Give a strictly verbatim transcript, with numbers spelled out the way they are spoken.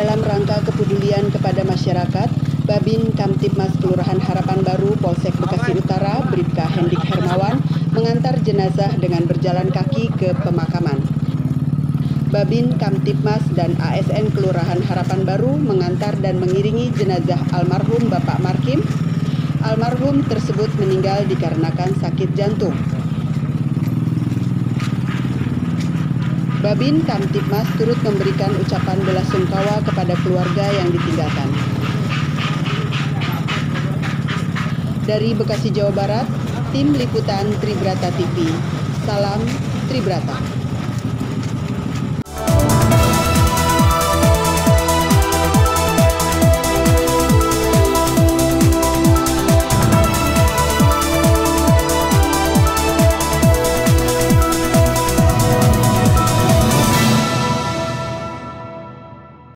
dalam rangka kepedulian kepada masyarakat, Bhabinkamtibmas Kelurahan Harapan Baru, Polsek Bekasi Utara, Bripka Hendik Hermawan, mengantar jenazah dengan berjalan kaki ke pemakaman. Bhabinkamtibmas dan A S N Kelurahan Harapan Baru mengantar dan mengiringi jenazah almarhum Bapak Markim. Almarhum tersebut meninggal dikarenakan sakit jantung. Bhabinkamtibmas turut memberikan ucapan belasungkawa kepada keluarga yang ditinggalkan. Dari Bekasi, Jawa Barat, tim liputan Tribrata T V. Salam Tribrata.